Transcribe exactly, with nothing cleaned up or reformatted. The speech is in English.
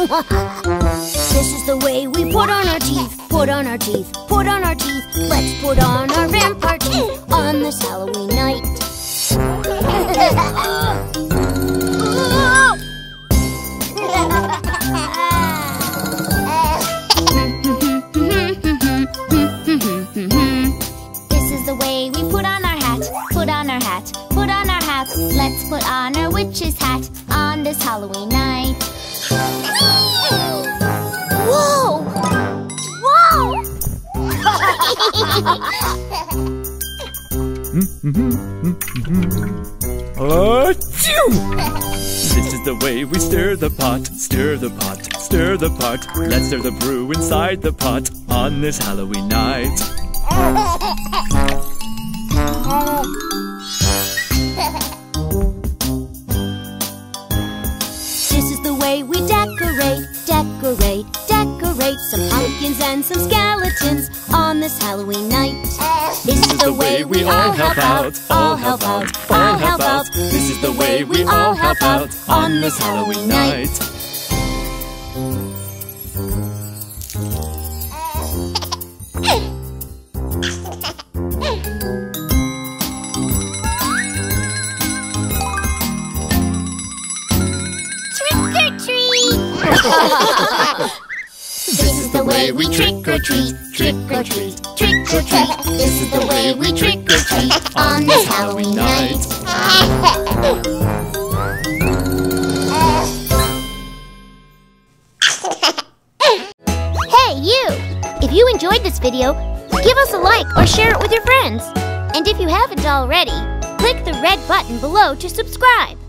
This is the way we put on our teeth, put on our teeth, put on our teeth. Let's put on our vampire teeth on this Halloween night. This is the way we put on our hat, put on our hat, put on our hat. Let's put on our witch's hat on this Halloween night. Whoa! Whoa! This is the way we stir the pot, stir the pot, stir the pot. Let's stir the brew inside the pot on this Halloween night. This is the way we decorate, decorate, decorate. Some pumpkins and some skeletons on this Halloween night. This is the way we all help out, all help out, all help out. This is the way we all help out on this Halloween night. This is the way we trick or treat, trick or treat, trick or treat. This is the way we trick or treat on this Halloween night. Hey you! If you enjoyed this video, give us a like or share it with your friends. And if you haven't already, click the red button below to subscribe.